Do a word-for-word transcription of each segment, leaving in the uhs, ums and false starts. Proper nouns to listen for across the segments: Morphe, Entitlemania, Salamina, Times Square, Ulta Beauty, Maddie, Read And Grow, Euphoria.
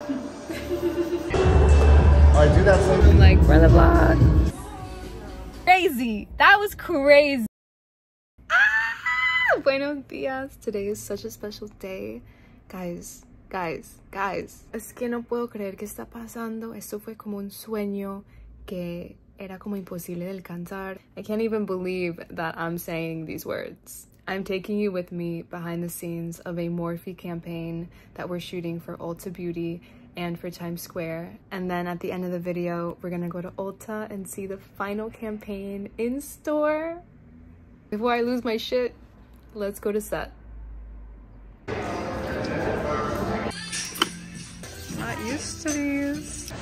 I do that sometimes. Like, run the vlog. Crazy. That was crazy. Ah, buenos dias. Today is such a special day. Guys, guys, guys. Es que no puedo creer que está pasando. Esto fue como un sueño que era como imposible de alcanzar. I can't even believe that I'm saying these words. I'm taking you with me behind the scenes of a Morphe campaign that we're shooting for Ulta Beauty and for Times Square. And then at the end of the video, we're gonna go to Ulta and see the final campaign in store. Before I lose my shit, let's go to set. Not used to these.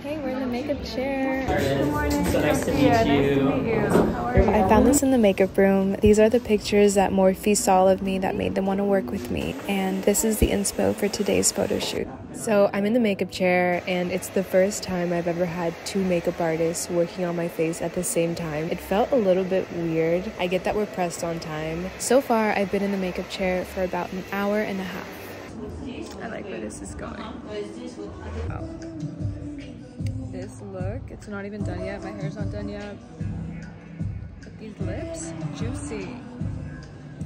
Okay, we're in the makeup chair. Good morning. So nice to meet you. Nice to meet you. How are you? I found this in the makeup room. These are the pictures that Morphe saw of me that made them want to work with me. And this is the inspo for today's photo shoot. So I'm in the makeup chair, and it's the first time I've ever had two makeup artists working on my face at the same time. It felt a little bit weird. I get that we're pressed on time. So far, I've been in the makeup chair for about an hour and a half. I like where this is going. Wow. This look, it's not even done yet. My hair's not done yet. But these lips, juicy.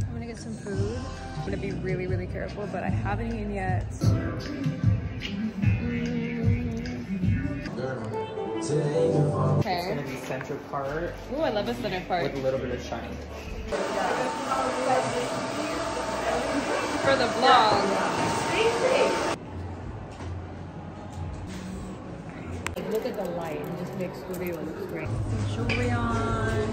I'm gonna get some food. I'm gonna be really, really careful, but I haven't eaten yet. Mm. Okay. It's gonna be center part. Ooh, I love a center part. With a little bit of shine. For the vlog. Look at the light, it just makes the video look great. Some jewelry on.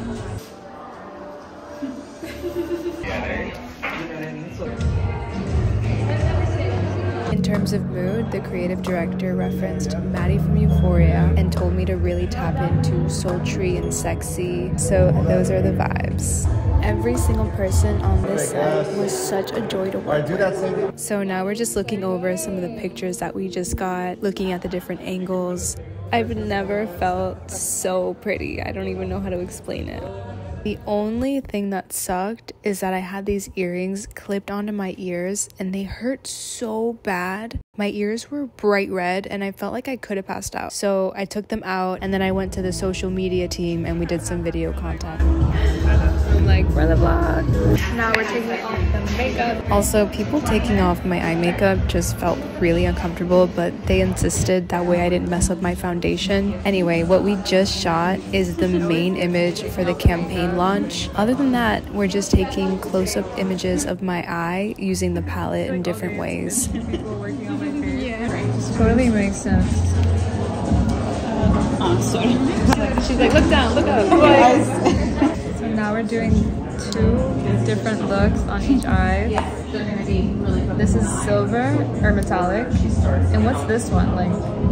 In terms of mood, the creative director referenced Maddie from Euphoria and told me to really tap into sultry and sexy. So those are the vibes. Every single person on this set was such a joy to work with. So now we're just looking over some of the pictures that we just got, looking at the different angles. I've never felt so pretty. I don't even know how to explain it. The only thing that sucked is that I had these earrings clipped onto my ears and they hurt so bad. My ears were bright red and I felt like I could have passed out. So I took them out and then I went to the social media team and we did some video content. I'm like, run the vlog. Now we're taking off the makeup. Also, people taking off my eye makeup just felt really uncomfortable, but they insisted that way I didn't mess up my foundation. Anyway, what we just shot is the main image for the campaign launch. Other than that, we're just taking close-up images of my eye using the palette in different ways. Yeah, totally makes sense. I'm sorry. She's like, look down, look up. Yes. Now we're doing two different looks on each eye. This is silver or metallic. And what's this one? Like,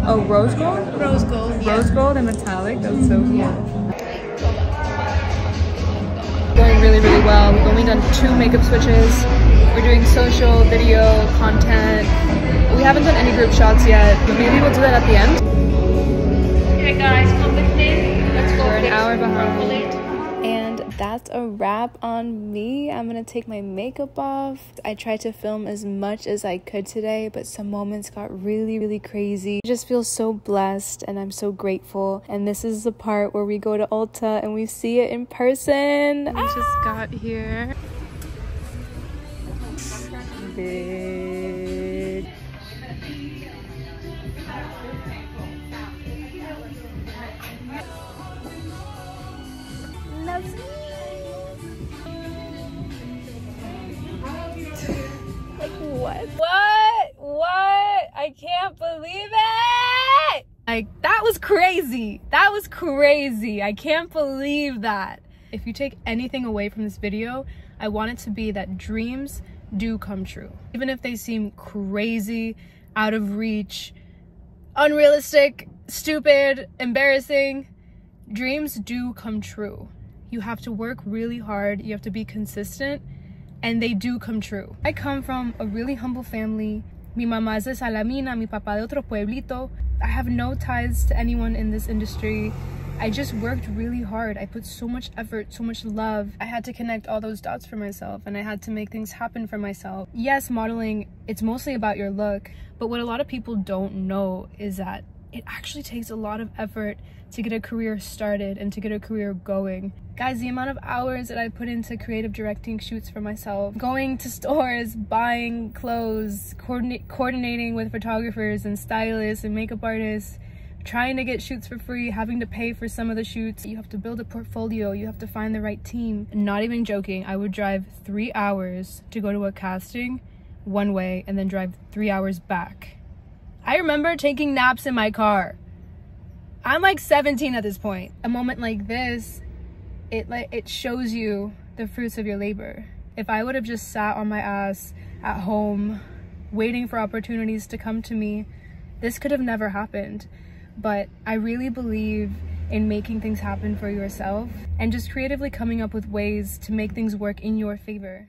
oh, rose gold? Rose gold, yeah. Rose gold and metallic, that's so cool. Yeah. Going really, really well. We've only done two makeup switches. We're doing social, video, content. We haven't done any group shots yet, but maybe we'll do that at the end. Okay guys, come with me. Let's go. We're an hour behind. And that's a wrap on me. I'm gonna take my makeup off. I tried to film as much as I could today, but some moments got really, really crazy. I just feel so blessed and I'm so grateful. And this is the part where we go to Ulta and we see it in person. We just got here. Big. Like what? What? What? I can't believe it! Like, that was crazy. That was crazy. I can't believe that. If you take anything away from this video, I want it to be that dreams do come true. Even if they seem crazy, out of reach, unrealistic, stupid, embarrassing, dreams do come true. You have to work really hard, you have to be consistent, and they do come true. I come from a really humble family. Mi mamá es de Salamina, mi papá de otro pueblito. I have no ties to anyone in this industry. I just worked really hard. I put so much effort, so much love. I had to connect all those dots for myself, and I had to make things happen for myself. Yes, modeling, it's mostly about your look, but what a lot of people don't know is that it actually takes a lot of effort to get a career started and to get a career going. Guys, the amount of hours that I put into creative directing shoots for myself, going to stores, buying clothes, coordinate, coordinating with photographers and stylists and makeup artists, trying to get shoots for free, having to pay for some of the shoots. You have to build a portfolio, you have to find the right team. Not even joking, I would drive three hours to go to a casting one way and then drive three hours back. I remember taking naps in my car. I'm like seventeen at this point. A moment like this, it like it shows you the fruits of your labor. If I would have just sat on my ass at home, waiting for opportunities to come to me, this could have never happened. But I really believe in making things happen for yourself and just creatively coming up with ways to make things work in your favor.